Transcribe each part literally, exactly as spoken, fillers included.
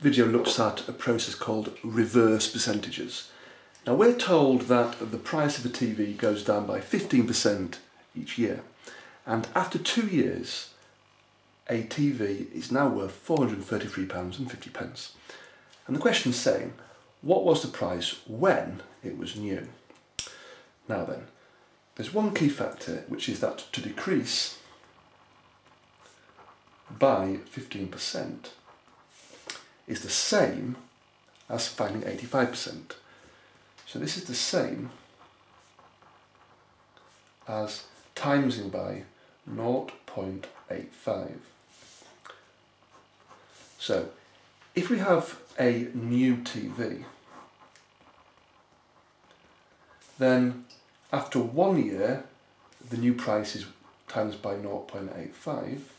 video looks at a process called reverse percentages. Now we're told that the price of a T V goes down by fifteen percent each year, and after two years a T V is now worth four hundred and thirty-three pounds fifty. And the question is saying, what was the price when it was new? Now then, there's one key factor, which is that to decrease by fifteen percent is the same as finding eighty-five percent. So this is the same as timesing by zero point eight five. So if we have a new T V, then after one year the new price is times by zero point eight five,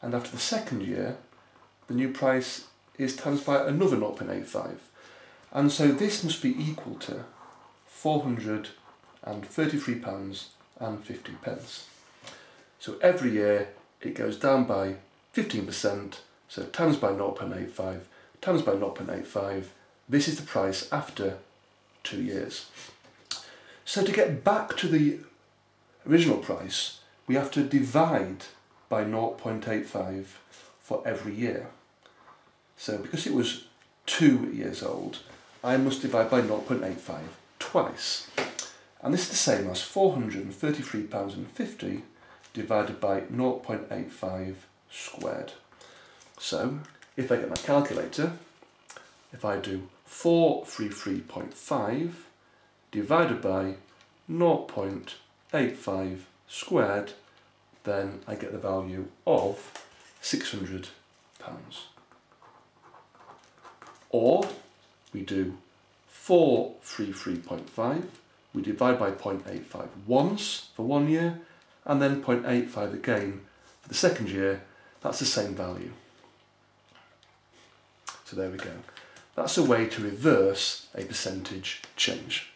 and after the second year the new price is times by another zero point eight five, and so this must be equal to four hundred and thirty-three pounds fifty. So every year it goes down by fifteen percent, so times by zero point eight five, times by zero point eight five, this is the price after two years. So to get back to the original price, we have to divide by zero point eight five for every year. So because it was two years old, I must divide by zero point eight five twice. And this is the same as four hundred and thirty-three pounds fifty divided by zero point eight five squared. So if I get my calculator, if I do four hundred and thirty-three point five divided by zero point eight five squared, then I get the value of six hundred pounds. Or we do four hundred and thirty-three point five, we divide by zero point eight five once for one year, and then zero point eight five again for the second year. That's the same value. So there we go. That's a way to reverse a percentage change.